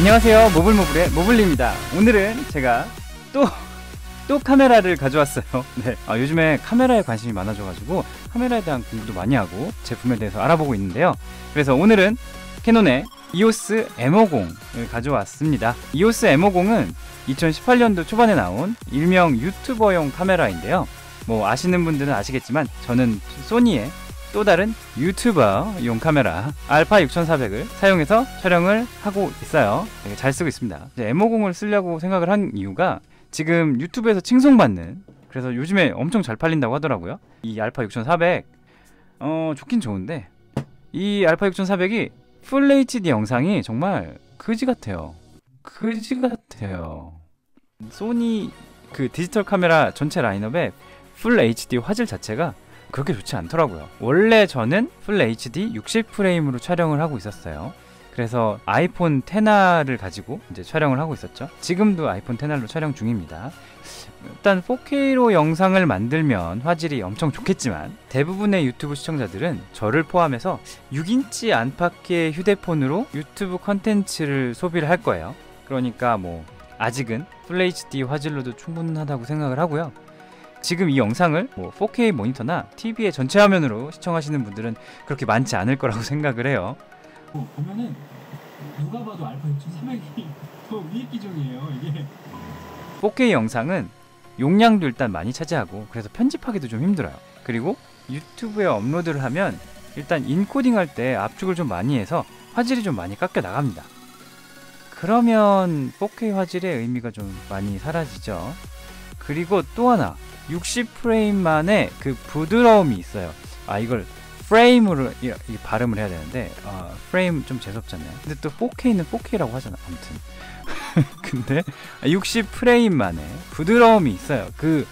안녕하세요, 모블모블의 모블리입니다. 오늘은 제가 또 카메라를 가져왔어요. 네, 요즘에 카메라에 관심이 많아져가지고 카메라에 대한 공부도 많이 하고 제품에 대해서 알아보고 있는데요. 그래서 오늘은 캐논의 EOS M50을 가져왔습니다. EOS M50은 2018년도 초반에 나온 일명 유튜버용 카메라인데요. 뭐 아시는 분들은 아시겠지만 저는 소니의 또 다른 유튜버용 카메라 알파 6400을 사용해서 촬영을 하고 있어요. 되게 잘 쓰고 있습니다. 이제 M50을 쓰려고 생각을 한 이유가 지금 유튜브에서 칭송받는, 그래서 요즘에 엄청 잘 팔린다고 하더라고요. 이 알파 6400 좋긴 좋은데 이 알파 6400이 풀 HD 영상이 정말 그지 같아요. 소니 그 디지털 카메라 전체 라인업에 풀 HD 화질 자체가 그렇게 좋지 않더라고요. 원래 저는 풀 HD 60프레임으로 촬영을 하고 있었어요. 그래서 아이폰 XR를 가지고 이제 촬영을 하고 있었죠. 지금도 아이폰 XR로 촬영 중입니다. 일단 4K로 영상을 만들면 화질이 엄청 좋겠지만 대부분의 유튜브 시청자들은 저를 포함해서 6인치 안팎의 휴대폰으로 유튜브 컨텐츠를 소비를 할 거예요. 그러니까 뭐 아직은 풀 HD 화질로도 충분하다고 생각을 하고요. 지금 이 영상을 뭐 4K 모니터나 TV의 전체 화면으로 시청하시는 분들은 그렇게 많지 않을 거라고 생각을 해요. 보면은 누가 봐도 알파 6300이 더 위에 기종이에요. 이게 4K 영상은 용량도 일단 많이 차지하고 그래서 편집하기도 좀 힘들어요. 그리고 유튜브에 업로드를 하면 일단 인코딩 할 때 압축을 좀 많이 해서 화질이 좀 많이 깎여 나갑니다. 그러면 4K 화질의 의미가 좀 많이 사라지죠. 그리고 또 하나, 60프레임만의 그 부드러움이 있어요. 이걸 프레임으로 이 발음을 해야 되는데 프레임 좀 재수없잖아요. 근데 또 4K는 4K라고 하잖아. 아무튼 근데 60프레임만의 부드러움이 있어요. 그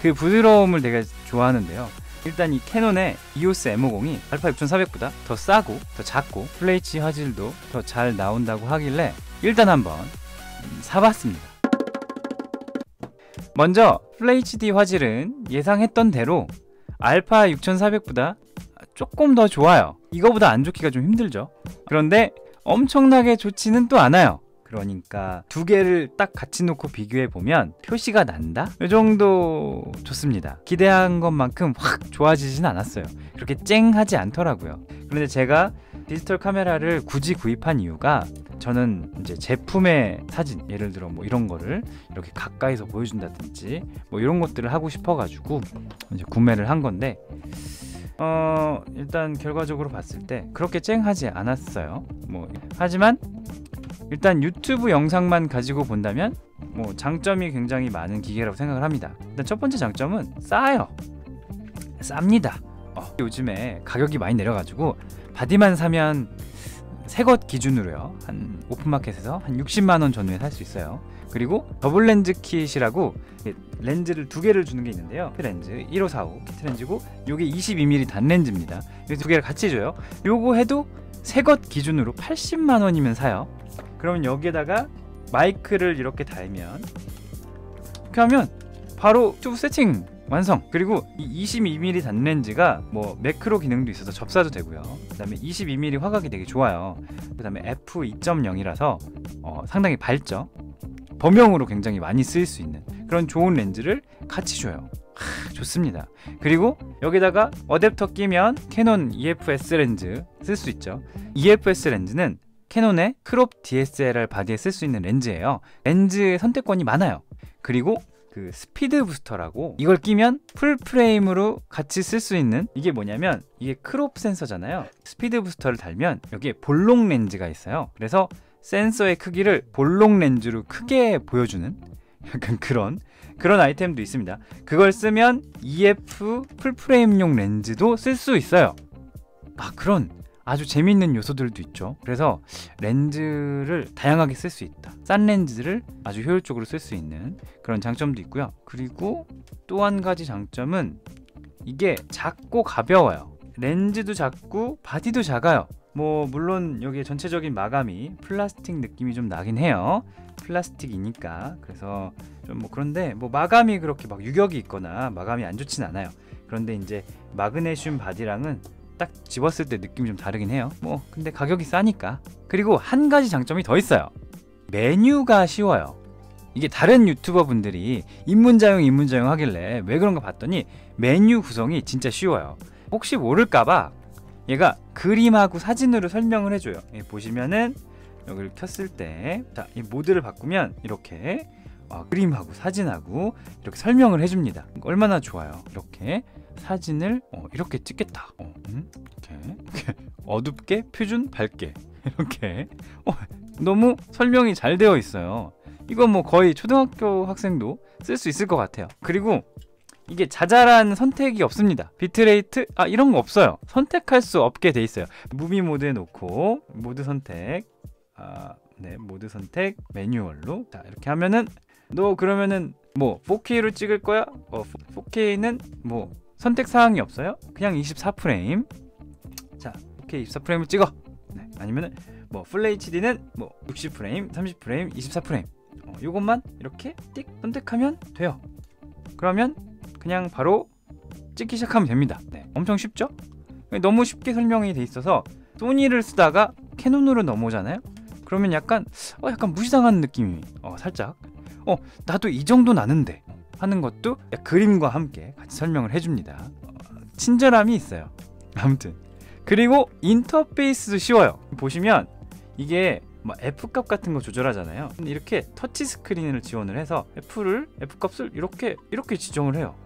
부드러움을 되게 좋아하는데요. 일단 이 캐논의 EOS M50이 알파 6400보다 더 싸고 더 작고 FHD 화질도 더 잘 나온다고 하길래 일단 한번 사봤습니다. 먼저 FHD 화질은 예상했던 대로 알파 6400보다 조금 더 좋아요. 이거보다 안 좋기가 좀 힘들죠. 그런데 엄청나게 좋지는 또 않아요. 그러니까 두 개를 딱 같이 놓고 비교해보면 표시가 난다? 이 정도 좋습니다. 기대한 것만큼 확 좋아지진 않았어요. 그렇게 쨍하지 않더라고요. 그런데 제가 디지털 카메라를 굳이 구입한 이유가, 저는 이제 제품의 사진, 예를 들어 뭐 이런 거를 이렇게 가까이서 보여준다든지 뭐 이런 것들을 하고 싶어가지고 이제 구매를 한 건데 일단 결과적으로 봤을 때 그렇게 쨍하지 않았어요. 뭐 하지만 일단 유튜브 영상만 가지고 본다면 뭐 장점이 굉장히 많은 기계라고 생각을 합니다. 일단 첫 번째 장점은 싸요. 쌉니다. 요즘에 가격이 많이 내려가지고 바디만 사면 새것 기준으로요, 한 오픈마켓에서 한 60만원 전후에 살 수 있어요. 그리고 더블 렌즈 킷이라고 렌즈를 두 개를 주는 게 있는데요. 렌즈 1545 키트 렌즈고 요게 22mm 단 렌즈입니다. 이 두 개를 같이 줘요. 요거 해도 새것 기준으로 80만원이면 사요. 그러면 여기에다가 마이크를 이렇게 달면, 이렇게 하면 바로 튜브 세팅 완성! 그리고 이 22mm 단 렌즈가 뭐 매크로 기능도 있어서 접사도 되고요. 그 다음에 22mm 화각이 되게 좋아요. 그 다음에 f2.0이라서 상당히 밝죠. 범용으로 굉장히 많이 쓰일 수 있는 그런 좋은 렌즈를 같이 줘요. 좋습니다. 그리고 여기다가 어댑터 끼면 캐논 EF-S 렌즈 쓸 수 있죠. EF-S 렌즈는 캐논의 크롭 DSLR 바디에 쓸 수 있는 렌즈예요. 렌즈 선택권이 많아요. 그리고 그 스피드 부스터라고, 이걸 끼면 풀프레임으로 같이 쓸 수 있는, 이게 뭐냐면 이게 크롭 센서잖아요. 스피드 부스터를 달면 여기에 볼록 렌즈가 있어요. 그래서 센서의 크기를 볼록 렌즈로 크게 보여주는 약간 그런 아이템도 있습니다. 그걸 쓰면 EF 풀프레임용 렌즈도 쓸 수 있어요. 그런 아주 재미있는 요소들도 있죠. 그래서 렌즈를 다양하게 쓸 수 있다. 싼 렌즈를 아주 효율적으로 쓸 수 있는 그런 장점도 있고요. 그리고 또 한 가지 장점은 이게 작고 가벼워요. 렌즈도 작고 바디도 작아요. 뭐 물론 여기 전체적인 마감이 플라스틱 느낌이 좀 나긴 해요. 플라스틱이니까. 그래서 좀 뭐 그런데 뭐 마감이 그렇게 막 유격이 있거나 마감이 안 좋진 않아요. 그런데 이제 마그네슘 바디랑은 딱 집었을 때 느낌이 좀 다르긴 해요. 뭐 근데 가격이 싸니까. 그리고 한 가지 장점이 더 있어요. 메뉴가 쉬워요. 이게 다른 유튜버 분들이 입문자용 하길래 왜 그런가 봤더니 메뉴 구성이 진짜 쉬워요. 혹시 모를까봐 얘가 그림하고 사진으로 설명을 해줘요. 보시면은 여기를 켰을 때 자, 이 모드를 바꾸면 이렇게 그림하고 사진하고 이렇게 설명을 해줍니다. 얼마나 좋아요. 이렇게 사진을 이렇게 찍겠다. 이렇게 어둡게, 표준, 밝게 이렇게 너무 설명이 잘 되어 있어요. 이건 뭐 거의 초등학교 학생도 쓸 수 있을 것 같아요. 그리고 이게 자잘한 선택이 없습니다. 비트레이트 이런 거 없어요. 선택할 수 없게 돼 있어요. 무비 모드에 놓고 모드 선택 모드 선택 매뉴얼로 자 이렇게 하면은 너 그러면은 뭐 4K로 찍을 거야? 4K는 뭐 선택 사항이 없어요. 그냥 24프레임 자 4K 24프레임을 찍어. 네, 아니면은 뭐 FHD는 뭐 60프레임 30프레임 24프레임 요것만 이렇게 띡 선택하면 돼요. 그러면 그냥 바로 찍기 시작하면 됩니다. 네, 엄청 쉽죠? 너무 쉽게 설명이 돼 있어서 소니를 쓰다가 캐논으로 넘어오잖아요. 그러면 약간 무시당하는 느낌이 살짝 나도 이 정도는 아는데 하는 것도 그림과 함께 같이 설명을 해줍니다. 친절함이 있어요. 아무튼 그리고 인터페이스도 쉬워요. 보시면 이게 막 F값 같은 거 조절하잖아요. 근데 이렇게 터치 스크린을 지원을 해서 F값을 이렇게 지정을 해요.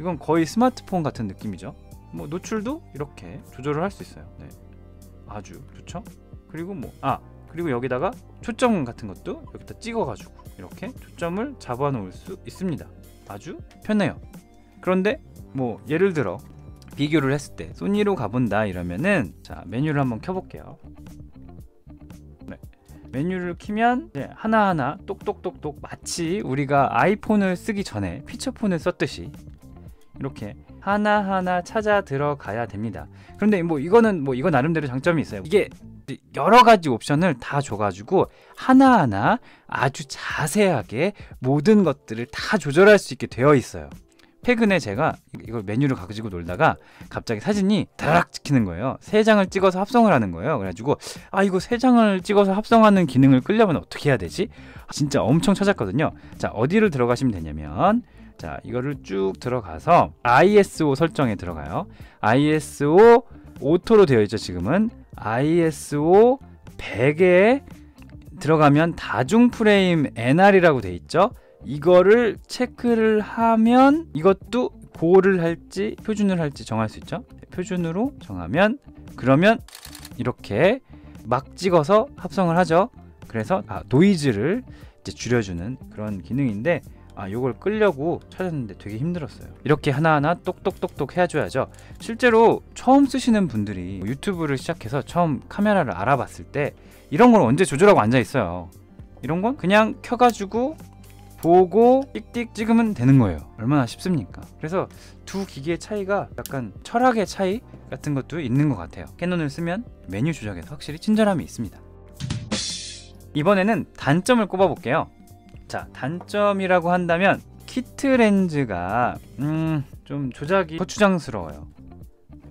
이건 거의 스마트폰 같은 느낌이죠. 뭐 노출도 이렇게 조절을 할 수 있어요. 네. 아주 좋죠. 그리고 그리고 여기다가 초점 같은 것도 여기다 찍어가지고 이렇게 초점을 잡아 놓을 수 있습니다. 아주 편해요. 그런데 뭐 예를 들어 비교를 했을 때 소니로 가본다 이러면은 자 메뉴를 한번 켜볼게요. 메뉴를 키면 하나하나 똑똑똑똑 마치 우리가 아이폰을 쓰기 전에 피처폰을 썼듯이 이렇게 하나하나 찾아 들어가야 됩니다. 그런데 뭐 이거는 뭐 이거 나름대로 장점이 있어요. 이게 여러 가지 옵션을 다 줘가지고 하나하나 아주 자세하게 모든 것들을 다 조절할 수 있게 되어 있어요. 최근에 제가 이걸 메뉴를 가지고 놀다가 갑자기 사진이 다락 찍히는 거예요. 3장을 찍어서 합성을 하는 거예요. 그래가지고 이거 3장을 찍어서 합성하는 기능을 끌려면 어떻게 해야 되지? 진짜 엄청 찾았거든요. 자 어디를 들어가시면 되냐면 자 이거를 쭉 들어가서 ISO 설정에 들어가요. ISO 오토로 되어 있죠. 지금은 ISO 100에 들어가면 다중 프레임 NR이라고 되어 있죠. 이거를 체크를 하면 이것도 고를 할지 표준을 할지 정할 수 있죠. 표준으로 정하면 그러면 이렇게 막 찍어서 합성을 하죠. 그래서 노이즈를 이제 줄여주는 그런 기능인데 요걸 끌려고 찾았는데 되게 힘들었어요. 이렇게 하나하나 똑똑똑똑 해줘야죠. 실제로 처음 쓰시는 분들이 유튜브를 시작해서 처음 카메라를 알아봤을 때 이런 걸 언제 조절하고 앉아있어요. 이런 건 그냥 켜가지고 보고 띡띡 찍으면 되는 거예요. 얼마나 쉽습니까? 그래서 두 기기의 차이가 약간 철학의 차이 같은 것도 있는 것 같아요. 캐논을 쓰면 메뉴 조작에서 확실히 친절함이 있습니다. 이번에는 단점을 꼽아볼게요. 자, 단점이라고 한다면 키트 렌즈가 좀 조작이 거추장스러워요.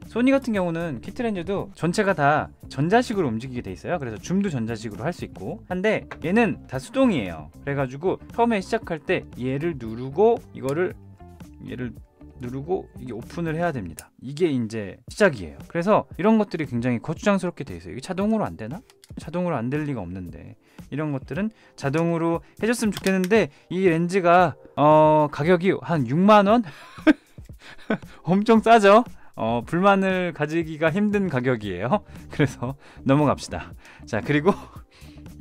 소니 같은 경우는 키트 렌즈도 전체가 다 전자식으로 움직이게 돼 있어요. 그래서 줌도 전자식으로 할 수 있고 한데 얘는 다 수동이에요. 그래가지고 처음에 시작할 때 얘를 누르고 이거를 얘를 누르고 이게 오픈을 해야 됩니다. 이게 이제 시작이에요. 그래서 이런 것들이 굉장히 거추장스럽게 돼 있어요. 이게 자동으로 안 되나? 자동으로 안 될 리가 없는데 이런 것들은 자동으로 해줬으면 좋겠는데 이 렌즈가 가격이 한 6만 원? 엄청 싸죠? 불만을 가지기가 힘든 가격이에요. 그래서 넘어갑시다. 자 그리고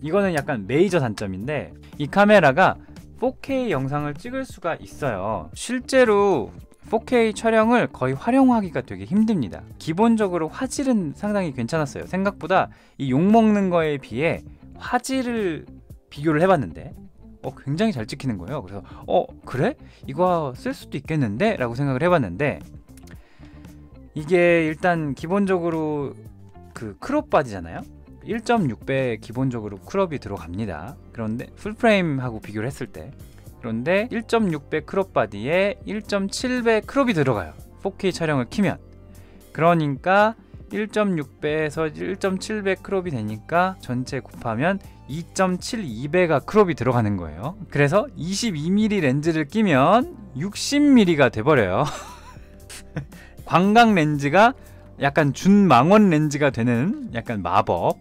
이거는 약간 메이저 단점인데 이 카메라가 4K 영상을 찍을 수가 있어요. 실제로 4K 촬영을 거의 활용하기가 되게 힘듭니다. 기본적으로 화질은 상당히 괜찮았어요. 생각보다 이 욕먹는 거에 비해 화질을 비교를 해봤는데 굉장히 잘 찍히는 거예요. 그래서 그래? 이거 쓸 수도 있겠는데? 라고 생각을 해봤는데 이게 일단 기본적으로 그 크롭 바디잖아요. 1.6배 기본적으로 크롭이 들어갑니다. 그런데 풀프레임하고 비교를 했을 때 그런데 1.6배 크롭 바디에 1.7배 크롭이 들어가요. 4K 촬영을 키면 그러니까 1.6배에서 1.7배 크롭이 되니까 전체 곱하면 2.72배가 크롭이 들어가는 거예요. 그래서 22mm 렌즈를 끼면 60mm가 돼버려요. 광각 렌즈가 약간 준망원 렌즈가 되는 약간 마법.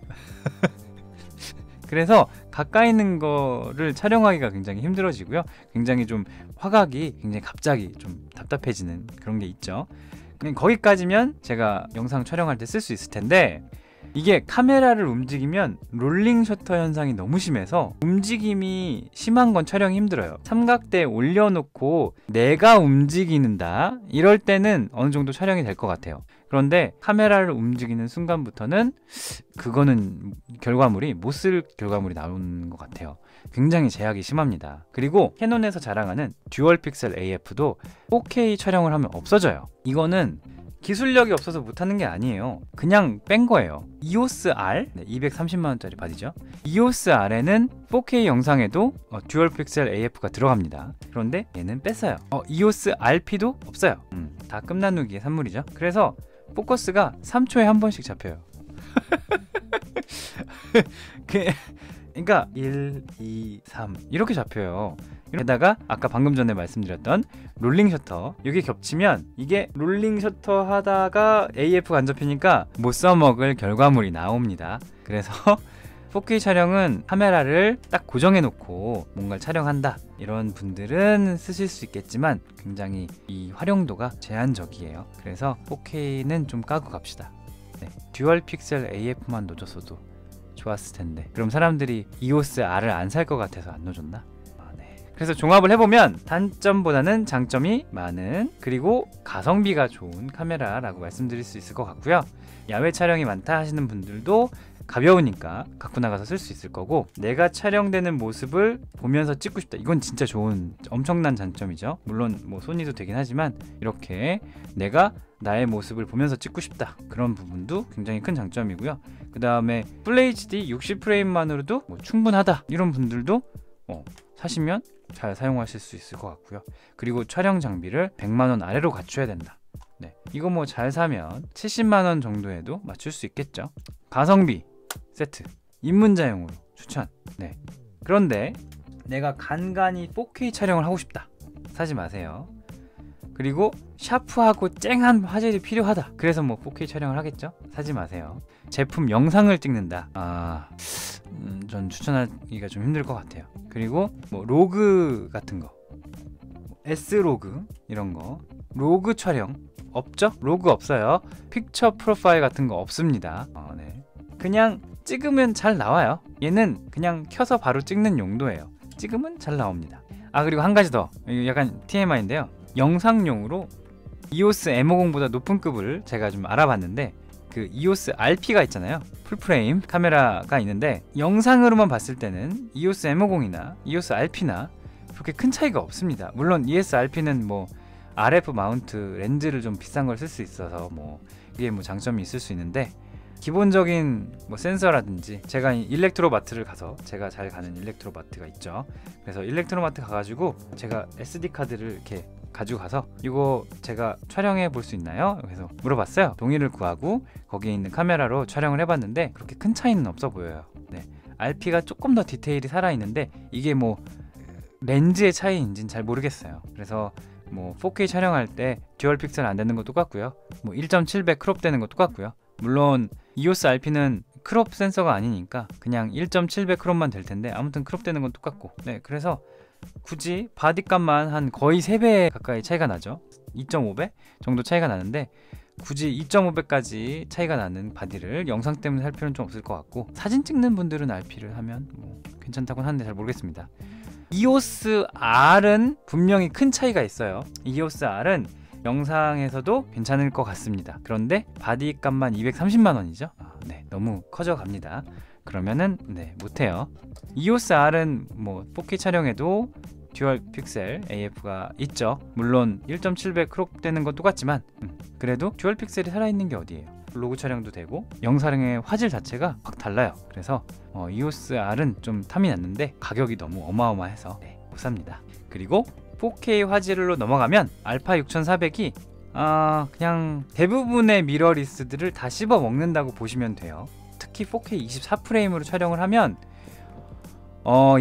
그래서 가까이 있는 거를 촬영하기가 굉장히 힘들어지고요, 굉장히 좀 화각이 굉장히 갑자기 좀 답답해지는 그런 게 있죠. 그냥 거기까지면 제가 영상 촬영할 때 쓸 수 있을 텐데, 이게 카메라를 움직이면 롤링 셔터 현상이 너무 심해서 움직임이 심한 건 촬영이 힘들어요. 삼각대에 올려놓고 내가 움직이는다 이럴 때는 어느 정도 촬영이 될 것 같아요. 그런데 카메라를 움직이는 순간부터는 그거는 결과물이 못 쓸 결과물이 나오는 것 같아요. 굉장히 제약이 심합니다. 그리고 캐논에서 자랑하는 듀얼 픽셀 AF도 4K 촬영을 하면 없어져요. 이거는 기술력이 없어서 못하는 게 아니에요. 그냥 뺀 거예요. EOS-R, 230만원짜리 바디죠. EOS-R에는 4K 영상에도 듀얼 픽셀 AF가 들어갑니다. 그런데 얘는 뺐어요. EOS-RP도 없어요. 다 끝난 후기의 산물이죠. 그래서 포커스가 3초에 한 번씩 잡혀요. 그러니까 1, 2, 3 이렇게 잡혀요. 게다가 아까 방금 전에 말씀드렸던 롤링 셔터, 여기 겹치면 이게 롤링 셔터 하다가 AF가 안 잡히니까 못 써먹을 결과물이 나옵니다. 그래서 4K 촬영은 카메라를 딱 고정해 놓고 뭔가를 촬영한다 이런 분들은 쓰실 수 있겠지만 굉장히 이 활용도가 제한적이에요. 그래서 4K는 좀 까고 갑시다. 네, 듀얼 픽셀 AF만 놓쳤어도 좋았을 텐데. 그럼 사람들이 EOS-R을 안 살 것 같아서 안 놓쳤나? 그래서 종합을 해보면 단점보다는 장점이 많은, 그리고 가성비가 좋은 카메라라고 말씀드릴 수 있을 것 같고요. 야외 촬영이 많다 하시는 분들도 가벼우니까 갖고 나가서 쓸 수 있을 거고, 내가 촬영되는 모습을 보면서 찍고 싶다, 이건 진짜 좋은 엄청난 장점이죠. 물론 뭐 소니도 되긴 하지만 이렇게 내가 나의 모습을 보면서 찍고 싶다 그런 부분도 굉장히 큰 장점이고요. 그 다음에 FHD 60프레임만으로도 뭐 충분하다 이런 분들도 사시면 잘 사용하실 수 있을 것 같고요. 그리고 촬영 장비를 100만원 아래로 갖춰야 된다. 네, 이거 뭐 잘 사면 70만원 정도에도 맞출 수 있겠죠. 가성비 세트 입문자용으로 추천. 네, 그런데 내가 간간히 4K 촬영을 하고 싶다, 사지 마세요. 그리고 샤프하고 쨍한 화질이 필요하다, 그래서 뭐 4K 촬영을 하겠죠. 사지 마세요. 제품 영상을 찍는다, 전 추천하기가 좀 힘들 것 같아요. 그리고 뭐 로그 같은 거, S로그 이런 거, 로그 촬영 없죠? 로그 없어요. 픽처 프로파일 같은 거 없습니다. 네. 그냥 찍으면 잘 나와요. 얘는 그냥 켜서 바로 찍는 용도예요. 찍으면 잘 나옵니다. 그리고 한 가지 더, 약간 TMI인데요, 영상용으로 EOS M50보다 높은 급을 제가 좀 알아봤는데, 그 EOS RP가 있잖아요. 풀프레임 카메라가 있는데 영상으로만 봤을 때는 EOS M50이나 EOS RP나 그렇게 큰 차이가 없습니다. 물론 EOS RP는 뭐 RF 마운트 렌즈를 좀 비싼 걸 쓸 수 있어서 뭐 이게 뭐 장점이 있을 수 있는데, 기본적인 뭐 센서라든지, 제가 일렉트로마트를 가서, 제가 잘 가는 일렉트로마트가 있죠. 그래서 일렉트로마트 가가지고 제가 SD카드를 이렇게 가지고 가서 이거 제가 촬영해 볼 수 있나요? 그래서 물어봤어요. 동의를 구하고 거기에 있는 카메라로 촬영을 해봤는데 그렇게 큰 차이는 없어 보여요. 네, RP가 조금 더 디테일이 살아있는데 이게 뭐 렌즈의 차이인지는 잘 모르겠어요. 그래서 뭐 4K 촬영할 때 듀얼 픽셀 안 되는 거 똑같고요, 뭐 1.7배 크롭 되는 거 똑같고요. 물론 EOS RP는 크롭 센서가 아니니까 그냥 1.7배 크롭만 될 텐데 아무튼 크롭 되는 건 똑같고. 네, 그래서 굳이 바디값만 한 거의 3배 가까이 차이가 나죠. 2.5배 정도 차이가 나는데 굳이 2.5배까지 차이가 나는 바디를 영상 때문에 할 필요는 좀 없을 것 같고, 사진 찍는 분들은 RP를 하면 뭐 괜찮다고는 하는데 잘 모르겠습니다. EOS-R은 분명히 큰 차이가 있어요. EOS-R은 영상에서도 괜찮을 것 같습니다. 그런데 바디값만 230만원이죠 네, 너무 커져갑니다. 그러면은 네, 못해요. EOS-R은 뭐 4K 촬영에도 듀얼 픽셀 AF가 있죠. 물론 1.7배 크롭 되는 건 똑같지만 그래도 듀얼 픽셀이 살아있는 게 어디예요. 로그 촬영도 되고 영상의 화질 자체가 확 달라요. 그래서 EOS-R은 좀 탐이 났는데 가격이 너무 어마어마해서 네, 못 삽니다. 그리고 4K 화질로 넘어가면 알파 6400이 그냥 대부분의 미러리스들을 다 씹어먹는다고 보시면 돼요. 특히 4K 24프레임으로 촬영을 하면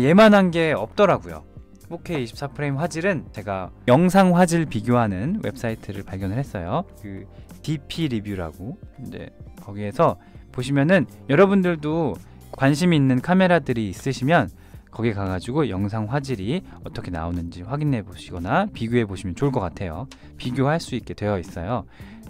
예만한 게 없더라고요. 4K 24프레임 화질은 제가 영상 화질 비교하는 웹사이트를 발견을 했어요. 그 DP 리뷰라고. 이제 거기에서 보시면은 여러분들도 관심 있는 카메라들이 있으시면 거기 가가지고 영상 화질이 어떻게 나오는지 확인해 보시거나 비교해 보시면 좋을 것 같아요. 비교할 수 있게 되어 있어요.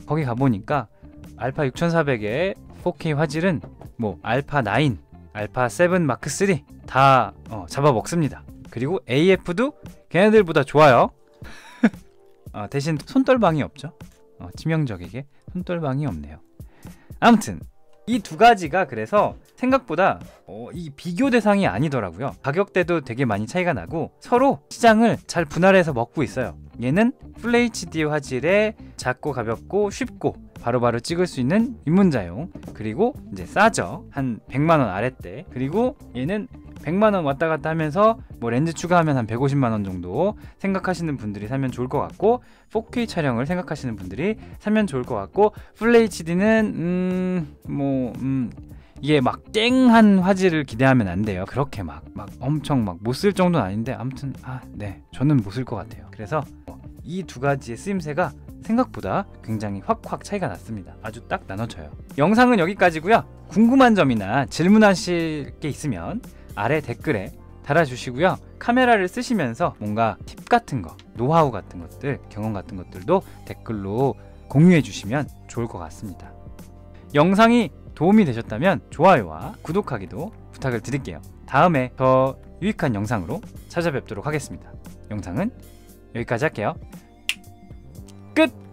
거기 가보니까 알파 6400의 4K 화질은 뭐 알파 9, 알파 7 마크 3 다 잡아먹습니다. 그리고 AF도 걔네들보다 좋아요. 대신 손떨방이 없죠. 치명적이게 손떨방이 없네요. 아무튼 이 두 가지가 그래서 생각보다 이 비교 대상이 아니더라고요. 가격대도 되게 많이 차이가 나고 서로 시장을 잘 분할해서 먹고 있어요. 얘는 FHD 화질에 작고 가볍고 쉽고 바로바로 찍을 수 있는 입문자용, 그리고 이제 싸죠. 한 100만원 아랫대. 그리고 얘는 100만원 왔다갔다 하면서 뭐 렌즈 추가하면 한 150만원 정도 생각하시는 분들이 사면 좋을 것 같고, 4K 촬영을 생각하시는 분들이 사면 좋을 것 같고, FHD는 이게 막 땡한 화질을 기대하면 안 돼요. 그렇게 막 엄청 막 못 쓸 정도는 아닌데, 아무튼 네, 저는 못 쓸 것 같아요. 그래서 이 두 가지의 쓰임새가 생각보다 굉장히 확확 차이가 났습니다. 아주 딱 나눠져요. 영상은 여기까지고요. 궁금한 점이나 질문하실 게 있으면 아래 댓글에 달아주시고요. 카메라를 쓰시면서 뭔가 팁 같은 거, 노하우 같은 것들, 경험 같은 것들도 댓글로 공유해 주시면 좋을 것 같습니다. 영상이 도움이 되셨다면 좋아요와 구독하기도 부탁을 드릴게요. 다음에 더 유익한 영상으로 찾아뵙도록 하겠습니다. 영상은 여기까지 할게요. 끝!